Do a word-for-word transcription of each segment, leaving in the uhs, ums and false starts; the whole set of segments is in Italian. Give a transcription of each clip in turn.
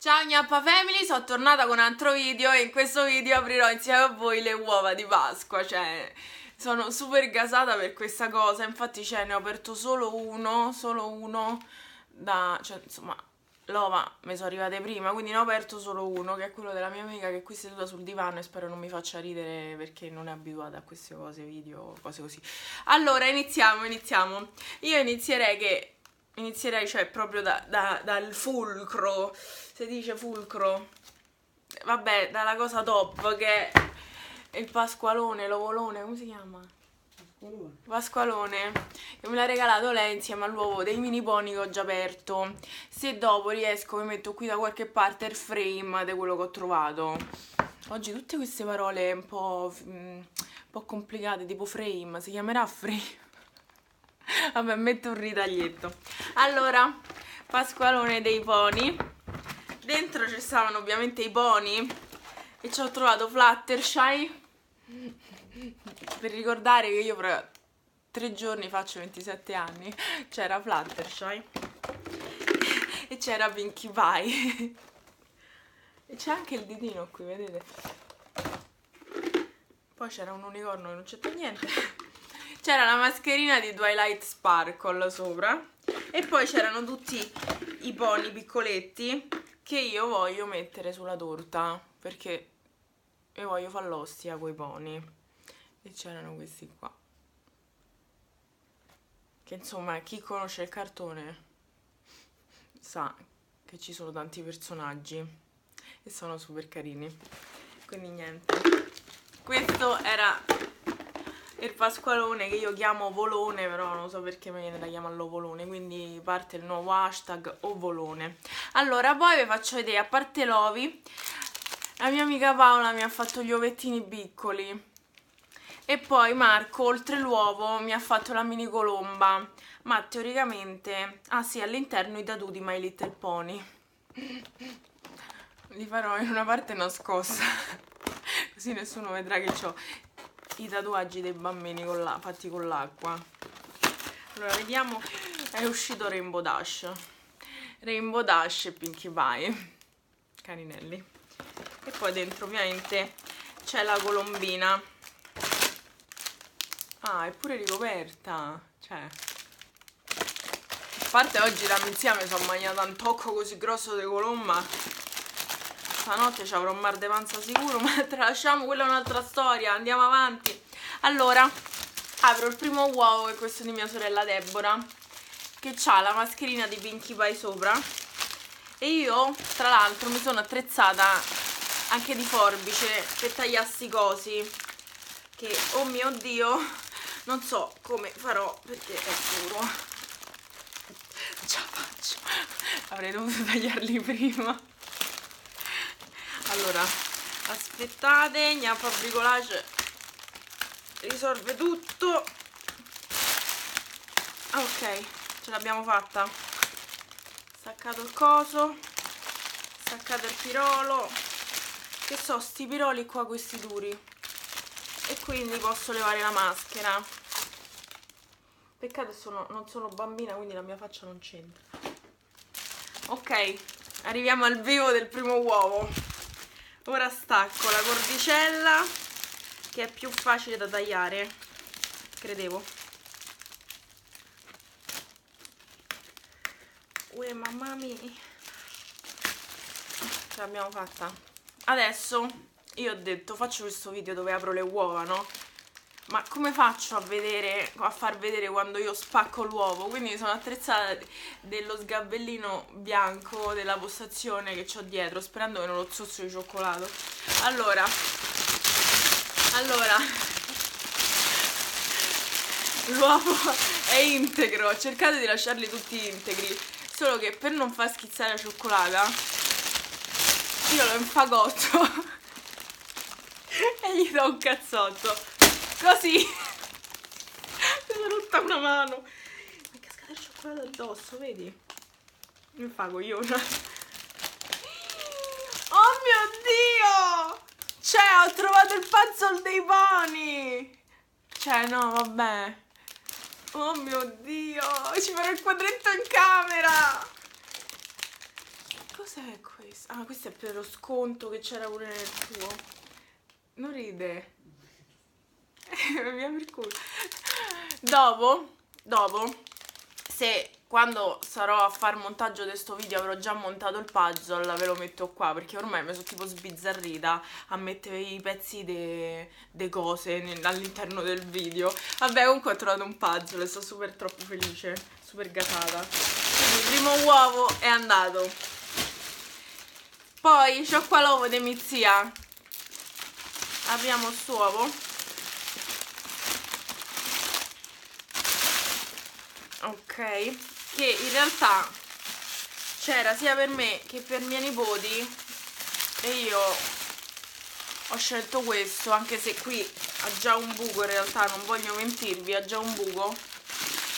Ciao Gnappa Family, sono tornata con un altro video e in questo video aprirò insieme a voi le uova di Pasqua, cioè sono super gasata per questa cosa, infatti cioè, ne ho aperto solo uno, solo uno, da, cioè insomma l'ova mi sono arrivate prima, quindi ne ho aperto solo uno che è quello della mia amica che è qui seduta sul divano e spero non mi faccia ridere perché non è abituata a queste cose, video, cose così. Allora iniziamo, iniziamo, io inizierei che... Inizierei cioè proprio da, da, dal fulcro, si dice fulcro, vabbè, dalla cosa top che è il pasqualone, l'ovolone, come si chiama? Pasqualone. Pasqualone, che me l'ha regalato lei insieme all'uovo dei mini pony che ho già aperto. Se dopo riesco mi metto qui da qualche parte il frame di quello che ho trovato. Oggi tutte queste parole un po', un po' complicate, tipo frame, si chiamerà frame? Vabbè, metto un ritaglietto. Allora, pasqualone dei pony. Dentro ci stavano ovviamente i pony. E ci ho trovato Fluttershy. Per ricordare che io per tre giorni faccio ventisette anni. C'era Fluttershy. E c'era Pinkie Pie. E c'è anche il ditino qui, vedete? Poi c'era un unicorno che non c'entra niente. C'era la mascherina di Twilight Sparkle sopra e poi c'erano tutti i pony piccoletti che io voglio mettere sulla torta perché io voglio far l'ostia coi pony. E c'erano questi qua che insomma chi conosce il cartone sa che ci sono tanti personaggi e sono super carini, quindi niente, questo era il pasqualone che io chiamo volone, però non so perché mi viene da chiamarlo volone, quindi parte il nuovo hashtag ovolone. Allora poi vi faccio vedere, a parte l'ovi, la mia amica Paola mi ha fatto gli ovettini piccoli e poi Marco oltre l'uovo mi ha fatto la mini colomba, ma teoricamente, ah sì, all'interno i tatu di My Little Pony li farò in una parte nascosta così nessuno vedrà che c'ho i tatuaggi dei bambini con la, fatti con l'acqua. Allora vediamo, è uscito Rainbow Dash Rainbow Dash e Pinkie Pie, carinelli, e poi dentro ovviamente c'è la colombina. Ah, è pure ricoperta, cioè a parte oggi la menzia mi sono mangiata un tocco così grosso di colomba, stanotte ci avrò un mar de panza sicuro, ma tralasciamo, quella è un'altra storia, andiamo avanti. Allora apro il primo uovo, che questo è di mia sorella Deborah, che ha la mascherina di Pinkie Pie sopra, e io tra l'altro mi sono attrezzata anche di forbice per tagliarsi cosi che, oh mio Dio, non so come farò perché è duro, non ce la faccio, avrei dovuto tagliarli prima. Allora, aspettate, Gnappa Bricolage risolve tutto. Ah, ok, ce l'abbiamo fatta. Staccato il coso, staccato il pirolo. Che so, sti piroli qua, questi duri. E quindi posso levare la maschera. Peccato sono, non sono bambina, quindi la mia faccia non c'entra. Ok, arriviamo al vivo del primo uovo. Ora stacco la cordicella, che è più facile da tagliare, credevo. Uè, mamma mia. Ce l'abbiamo fatta. Adesso, io ho detto, faccio questo video dove apro le uova, no? Ma come faccio a vedere, a far vedere quando io spacco l'uovo? Quindi mi sono attrezzata dello sgabellino bianco della postazione che ho dietro, sperando che non lo zozzo di cioccolato. Allora, allora, l'uovo è integro, cercate di lasciarli tutti integri, solo che per non far schizzare la cioccolata io lo infagotto e gli do un cazzotto. Così mi sono rotta una mano, mi è cascata il cioccolato addosso, vedi? Mi fa cogliona. Oh mio Dio! Cioè, ho trovato il puzzle dei pony! Cioè, no, vabbè. Oh mio Dio! Ci farò il quadretto in camera! Cos'è? cos'è questo? Ah, questo è per lo sconto che c'era pure nel tuo. Non ride. Via per culo. Dopo, dopo, se quando sarò a far montaggio di sto video avrò già montato il puzzle, ve lo metto qua, perché ormai mi sono tipo sbizzarrita a mettere i pezzi de cose all'interno del video. Vabbè, comunque ho trovato un puzzle e sono super troppo felice, super gasata. Quindi il primo uovo è andato. Poi c'ho qua l'uovo di mia zia. Apriamo sto uovo. Ok, che in realtà c'era sia per me che per miei nipoti e io ho scelto questo, anche se qui ha già un buco, in realtà non voglio mentirvi, ha già un buco,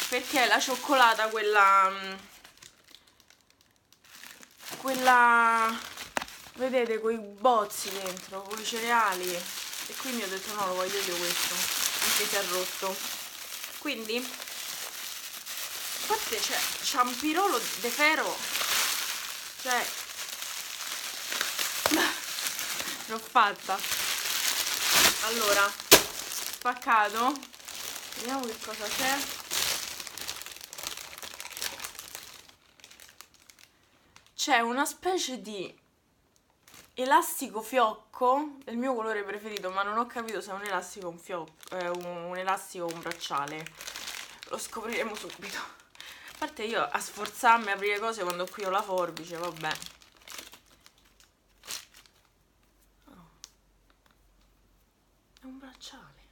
perché è la cioccolata quella, quella, vedete, quei bozzi dentro, con i cereali, e quindi ho detto no, lo voglio io questo, perché si è rotto. Quindi... a parte c'è ciampirolo de ferro, cioè l'ho fatta. Allora, spaccato, vediamo che cosa c'è. C'è una specie di elastico fiocco, è il mio colore preferito, ma non ho capito se è un elastico o un fiocco, eh, un, un elastico o un bracciale, lo scopriremo subito. A parte io a sforzarmi a aprire cose quando qui ho la forbice, vabbè. Oh. È un bracciale.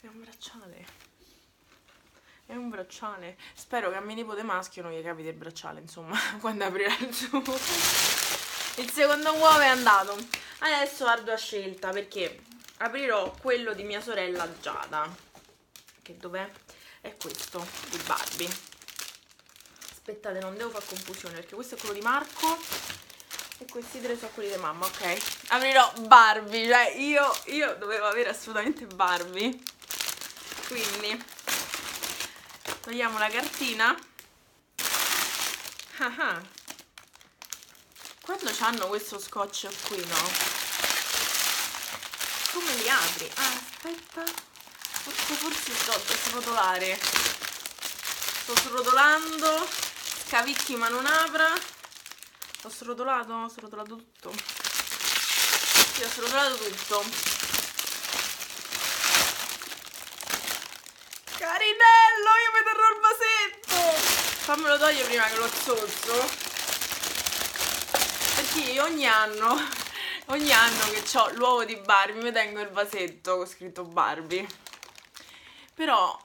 È un bracciale. È un bracciale. Spero che a mio nipote maschio non gli capita il bracciale, insomma, quando aprirà il suo. Il secondo uovo è andato. Adesso vado a scelta, perché aprirò quello di mia sorella Giada. Che dov'è? È questo di Barbie. Aspettate, non devo far confusione, perché questo è quello di Marco e questi tre sono quelli di mamma, ok? Aprirò Barbie, cioè io, io dovevo avere assolutamente Barbie. Quindi togliamo la cartina. Ah ah. Quando c'hanno questo scotch qui, no? Come li apri? Ah, aspetta, forse, forse sto per srotolare. Sto srotolando, scavicchi ma non apra. Ho srotolato, ho srotolato tutto. Sì, ho srotolato tutto. Carinello, io mi terrò il vasetto. Fammelo togliere prima che lo zozzo. Perché io ogni anno... ogni anno che ho l'uovo di Barbie mi tengo il vasetto con scritto Barbie, però,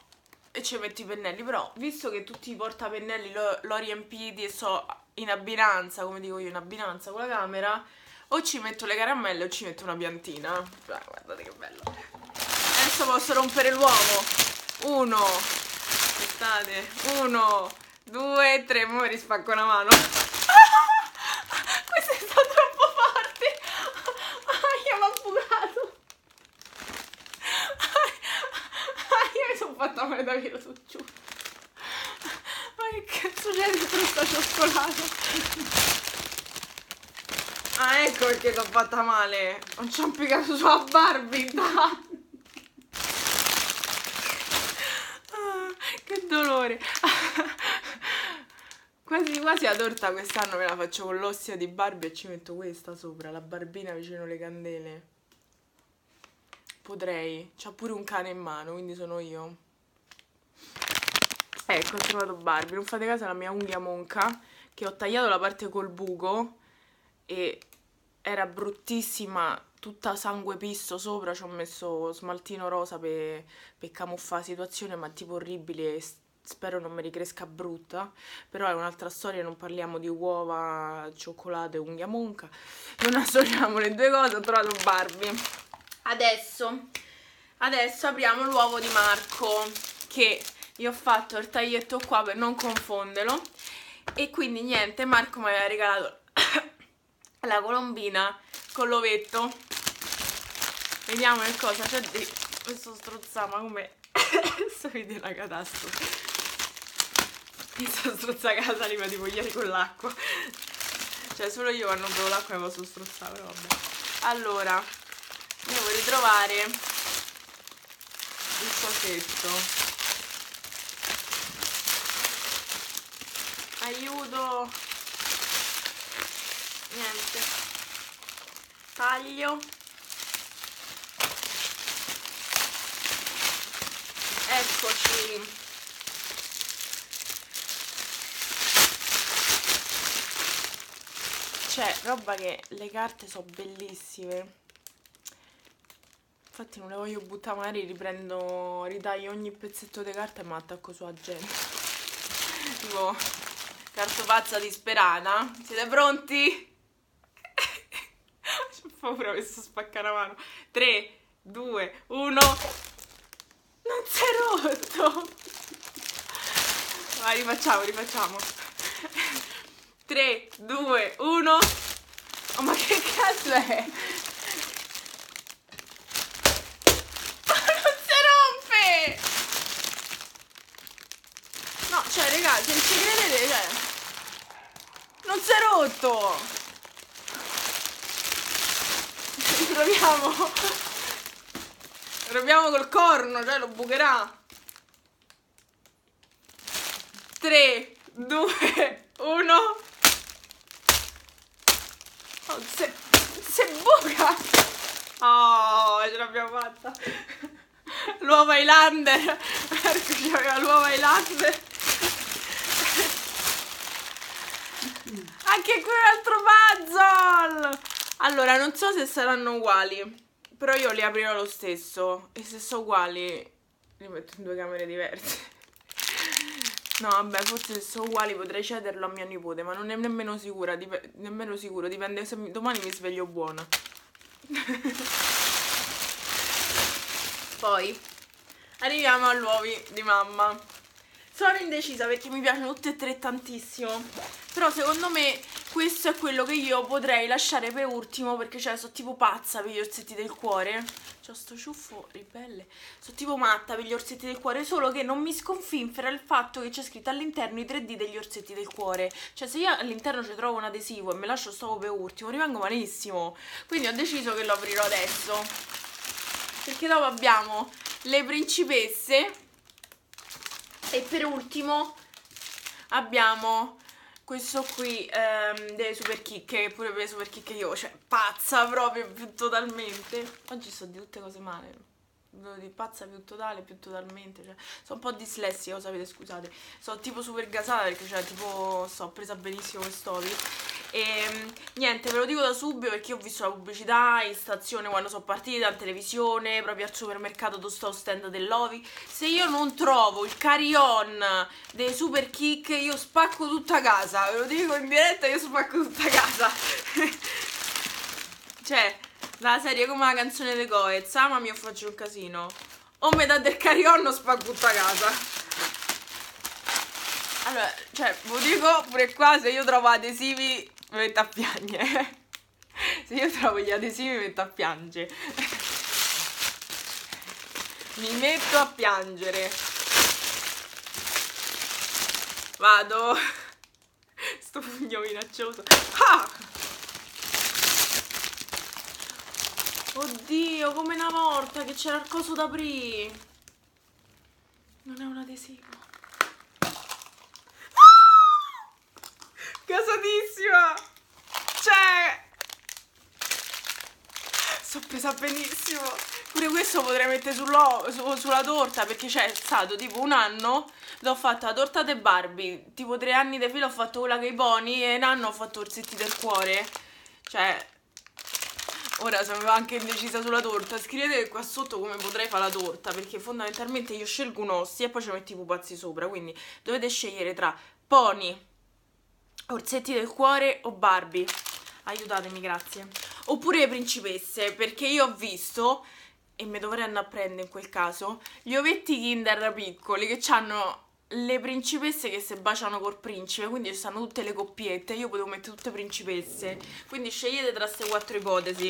e ci metto i pennelli, però visto che tutti i portapennelli l'ho riempiti e so in abbinanza, come dico io, in abbinanza con la camera, o ci metto le caramelle o ci metto una piantina. Ah, guardate che bello. Adesso posso rompere l'uovo. Uno, aspettate, uno, due, tre, mo' mi rispacco una mano. Questo è stato troppo forte. Fatta male da via, su giù. Ma che cazzo c'è dentro sta cioccolata? Ah, ecco perché l'ho fatta male. Non ci ho impiccato sulla Barbie. Ah, che dolore. Quasi quasi la torta quest'anno me la faccio con l'ossia di Barbie e ci metto questa sopra, la barbina vicino alle candele. Potrei. C'ha pure un cane in mano, quindi sono io. Ecco, ho trovato Barbie. Non fate caso alla mia unghia monca, che ho tagliato la parte col buco e era bruttissima, tutta sangue pisso sopra. Ci ho messo smaltino rosa per pe camuffare la situazione, ma tipo orribile, spero non mi ricresca brutta. Però è un'altra storia, non parliamo di uova, cioccolato e unghia monca, non assoliamo le due cose. Ho trovato Barbie. Adesso, adesso apriamo l'uovo di Marco, che... io ho fatto il taglietto qua per non confonderlo, e quindi niente, Marco mi aveva regalato la colombina con l'ovetto. Vediamo che cosa c'è di questo strozzama, come sto video è la catastrofe. pizza strozzagasa li vado a vogliare con l'acqua. Cioè solo io quando bevo l'acqua la posso strozzare, però vabbè. Allora, devo ritrovare il cosetto. Aiuto. Niente. Taglio. Eccoci. Cioè, roba che le carte sono bellissime. Infatti non le voglio buttare, magari riprendo, ritaglio ogni pezzetto di carta e mi attacco su a gente. Tipo, cartopazza disperata. Siete pronti? C'ho paura che sto spaccando la mano. tre, due, uno. Non si è rotto! Vai, rifacciamo, rifacciamo. tre, due, uno. Oh, ma che cazzo è? Cioè, raga, se ci credete, cioè, non si è rotto! Proviamo! Proviamo col corno, cioè lo bucherà! tre, due, uno... Oh, se, se buca! Oh, ce l'abbiamo fatta! L'uova Islander! Marco ci aveva l'uova Islander! Anche qui un altro puzzle! Allora, non so se saranno uguali, però io li aprirò lo stesso. E se sono uguali, li metto in due camere diverse. No, vabbè, forse se sono uguali potrei cederlo a mia nipote, ma non è nemmeno sicura, dip- nemmeno sicuro, dipende se mi- domani mi sveglio buona. Poi, arriviamo agli uovi di mamma. Sono indecisa perché mi piacciono tutte e tre tantissimo, però secondo me questo è quello che io potrei lasciare per ultimo, perché cioè sono tipo pazza per gli orsetti del cuore. C'ho sto ciuffo ribelle. Sono tipo matta per gli orsetti del cuore, solo che non mi sconfinfera il fatto che c'è scritto all'interno i tre D degli orsetti del cuore. Cioè se io all'interno ci trovo un adesivo e me lascio sto per ultimo rimango malissimo, quindi ho deciso che lo aprirò adesso, perché dopo abbiamo le principesse. E per ultimo abbiamo questo qui, ehm, delle super chicche, pure per le super chicche io, cioè, pazza proprio, più totalmente. Oggi so di tutte cose male, di pazza più totale, più totalmente, cioè, sono un po' dislessica, lo sapete, scusate. Sono tipo super gasata perché, cioè, tipo, so, ho presa benissimo quest'ovi. E niente, ve lo dico da subito perché ho visto la pubblicità in stazione quando sono partita, in televisione, proprio al supermercato dove sto stand dell'Ovi. Se io non trovo il carry-on dei super kick, io spacco tutta casa. Ve lo dico in diretta, io spacco tutta casa. Cioè, la serie è come la canzone di Coez, ah, ma mio faccio un casino. O metà del carry-on o spacco tutta casa. Allora, cioè, ve lo dico pure qua, se io trovo adesivi mi metto a piangere. Se io trovo gli adesivi mi metto a piangere. Mi metto a piangere. Vado. Sto pugno minaccioso. Ah! Oddio, come una volta che c'era il coso da aprire. Non è un adesivo. Gasatissima! Cioè! Sono presa benissimo! Pure questo potrei mettere su, sulla torta, perché c'è cioè, stato tipo un anno l'ho fatta la torta di Barbie, tipo tre anni di fila ho fatto quella con i pony e un anno ho fatto orsetti del cuore. Cioè, ora sono anche indecisa sulla torta. Scrivete qua sotto come potrei fare la torta, perché fondamentalmente io scelgo un ossi e poi ci metto i pupazzi sopra, quindi dovete scegliere tra pony, orsetti del cuore o Barbie. Aiutatemi, grazie. Oppure le principesse, perché io ho visto, e mi dovrei andare a prendere in quel caso, gli ovetti Kinder piccoli che hanno le principesse che si baciano col principe, quindi ci stanno tutte le coppiette. Io potevo mettere tutte principesse, quindi scegliete tra queste quattro ipotesi.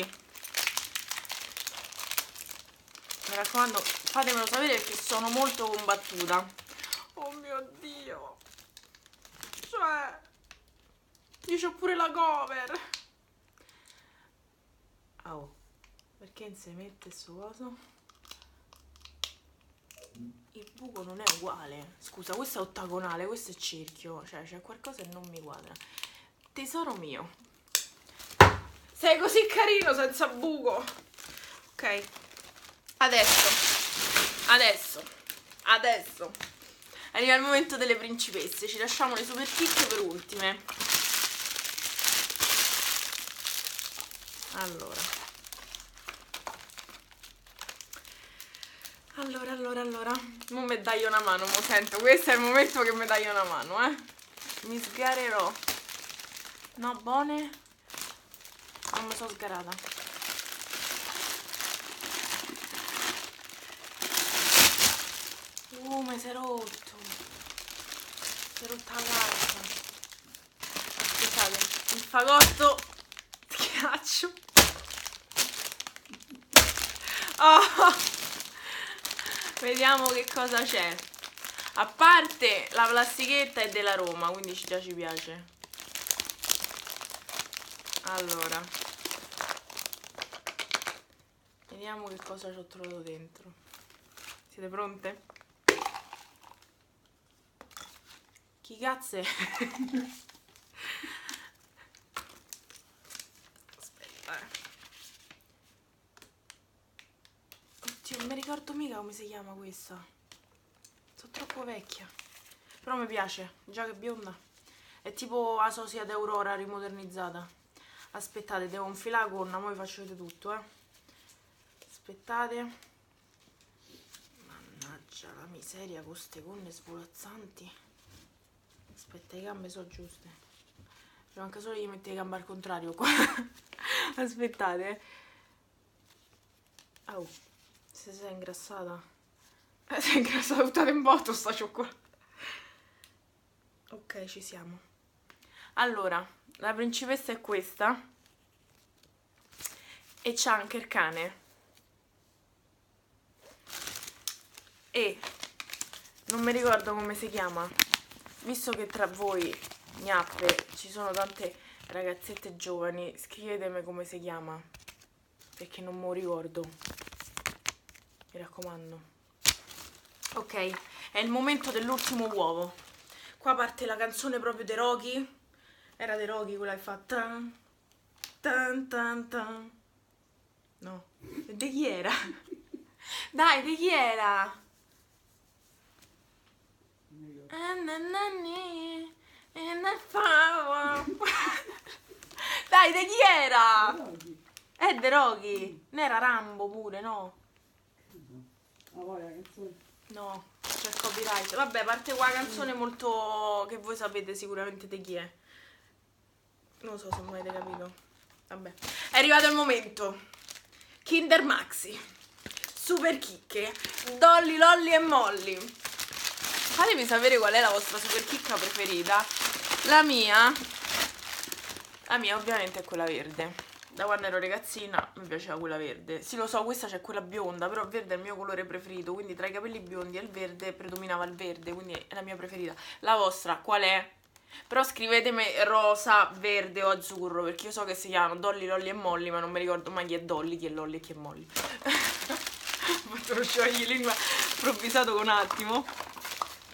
Mi raccomando, fatemelo sapere perché sono molto combattuta. Oh mio Dio, ma io c'ho pure la cover. Oh, perché non si mette sto coso? Il buco non è uguale. Scusa, questo è ottagonale, questo è cerchio. Cioè, c'è qualcosa che non mi quadra. Tesoro mio, sei così carino senza buco. Ok, adesso, adesso, adesso arriva il momento delle principesse. Ci lasciamo le super chicche per ultime. Allora, allora, allora, allora. Non mi dai una mano, mo sento. Questo è il momento che mi dai una mano, eh. Mi sgarerò. No, buone. Non mi sono sgarata. Come si è rotto? Si è rotta la carta. Aspettate, il fagotto schiaccio. Oh. Vediamo che cosa c'è. A parte la plastichetta è della Roma, quindi già ci piace. Allora, vediamo che cosa ci ho trovato dentro. Siete pronte? Chi cazzo è? Aspetta. Oddio, non mi ricordo mica come si chiama questa. Sono troppo vecchia. Però mi piace, già che bionda. È tipo la sosia di Aurora rimodernizzata. Aspettate, devo infilare la gonna, mo vi faccio vedere tutto, eh. Aspettate. Mannaggia la miseria con queste gonne svolazzanti. Aspetta, le gambe sono giuste. Cioè, anche solo di mettere le gambe al contrario qua. Aspettate. Oh, se sei ingrassata. Eh, sei ingrassata tutta in botto sta cioccolata. Ok, ci siamo. Allora, la principessa è questa. E c'ha anche il cane. E non mi ricordo come si chiama. Visto che tra voi gnappe ci sono tante ragazzette giovani, scrivetemi come si chiama, perché non me lo ricordo, mi raccomando. Ok, è il momento dell'ultimo uovo. Qua parte la canzone proprio dei Rocky. Era dei Rocky quella che fa tan tan tan tan. No, di chi era? Dai, di chi era? Dai, di chi era? È De Rocky. N'era Rambo pure, no? No, c'è il copyright. Vabbè, parte qua la canzone molto... che voi sapete sicuramente di chi è. Non so se mi avete capito. Vabbè, è arrivato il momento. Kinder Maxi, super chicche, Dolly, Lolly e Molly. Fatemi sapere qual è la vostra super chicca preferita. La mia, la mia ovviamente è quella verde. Da quando ero ragazzina mi piaceva quella verde. Sì, lo so, questa c'è quella bionda, però il verde è il mio colore preferito. Quindi tra i capelli biondi e il verde predominava il verde, quindi è la mia preferita. La vostra qual è? Però scrivetemi rosa, verde o azzurro, perché io so che si chiamano Dolly, Lolly e Molly, ma non mi ricordo mai chi è Dolly, chi è Lolly e chi è Molly. Ho fatto uno scioglilingua improvvisato con un attimo.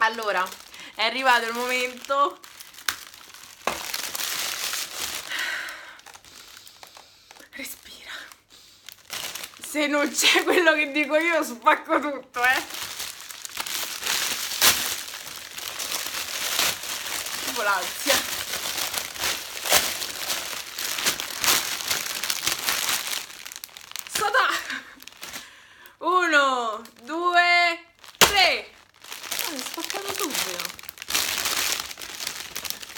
Allora, è arrivato il momento . Respira. Se non c'è quello che dico io spacco tutto, eh. Tipo l'ansia. Sota. Uno, due, tre. Oh, mi è spaccato subito.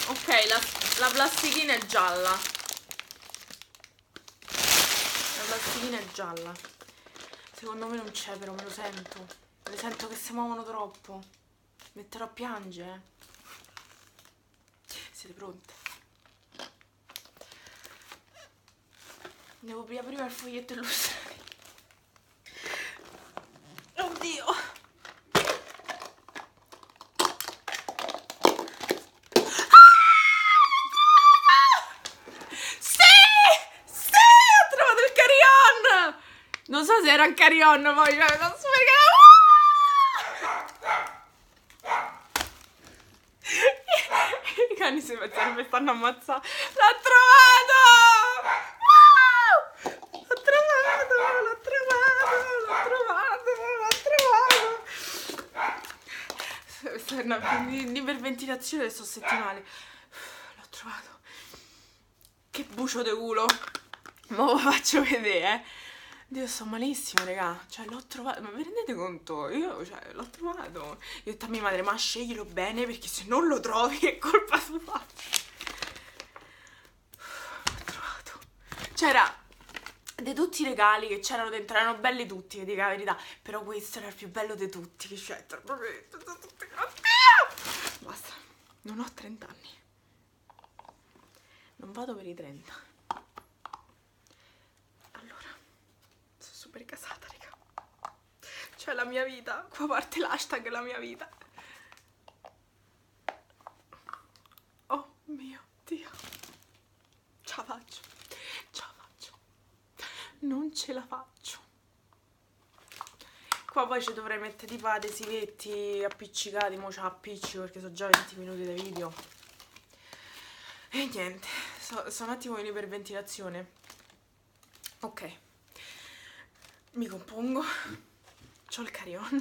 Ok, la, la plastichina è gialla. La plastichina è gialla. Secondo me non c'è, però me lo sento. Me lo sento che si muovono troppo. Metterò a piangere. Siete pronte? Devo aprire il foglietto e illustrare. Oddio. era un carionno, poi non so perché... I cani si pensano che mi stanno ammazzando. L'ho trovato! Wow! L'ho trovato! L'ho trovato! L'ho trovato! L'ho trovato! No, l'iperventilazione sto settimanale. L'ho trovato. Che bucio de culo. Ma lo faccio vedere, eh. Dio, sto malissimo, raga. Cioè, l'ho trovato. Ma vi rendete conto? Io, cioè, l'ho trovato. Io ho detto a mia madre, ma sceglilo bene, perché se non lo trovi è colpa tua. L'ho trovato. C'era di tutti i regali che c'erano dentro, erano belli tutti, vi dico la verità. Però questo era il più bello di tutti. Che cioè, proprio... Basta. Non ho trenta anni. Non vado per i trenta. Allora, sono super casata, raga. Cioè, la mia vita. Qua parte l'hashtag la mia vita. Oh mio Dio. Ce la faccio. Ce la faccio. Non ce la faccio. Qua poi ci dovrei mettere tipo adesivetti appiccicati. Mo' ce l'appiccico perché sono già venti minuti di video. E niente, so, sono un attimo in iperventilazione. Ok, mi compongo. C'ho il carion.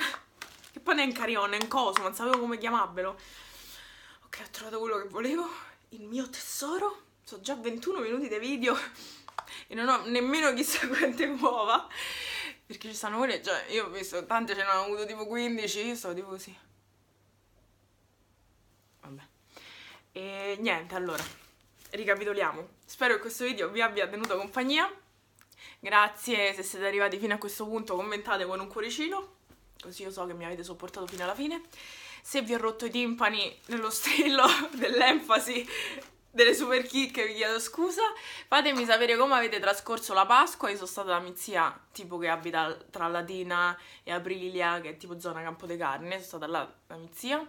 Che poi non è un carion, è un coso, non sapevo come chiamarvelo. Ok, ho trovato quello che volevo. Il mio tesoro. Sono già ventuno minuti di video e non ho nemmeno chissà quante uova, perché ci stanno quelle, cioè io ho visto tante, ce ne hanno avuto tipo quindici. Io stavo tipo così. Vabbè. E niente, allora, ricapitoliamo. Spero che questo video vi abbia tenuto compagnia. Grazie se siete arrivati fino a questo punto, commentate con un cuoricino, così io so che mi avete sopportato fino alla fine. Se vi ho rotto i timpani nello strillo dell'enfasi delle super chicche, vi chiedo scusa. Fatemi sapere come avete trascorso la Pasqua. Io sono stata da mia zia, tipo che abita tra Latina e Aprilia, che è tipo zona Campo de Carne. Sono stata là da mia zia.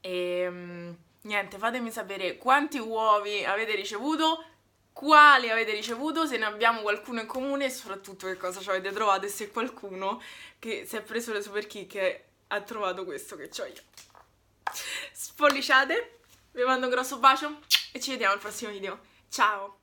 E... niente, fatemi sapere quanti uovi avete ricevuto, quali avete ricevuto, se ne abbiamo qualcuno in comune e soprattutto che cosa ci avete trovato e se qualcuno che si è preso le super chicche ha trovato questo che c'ho io. Spolliciate, vi mando un grosso bacio e ci vediamo al prossimo video. Ciao!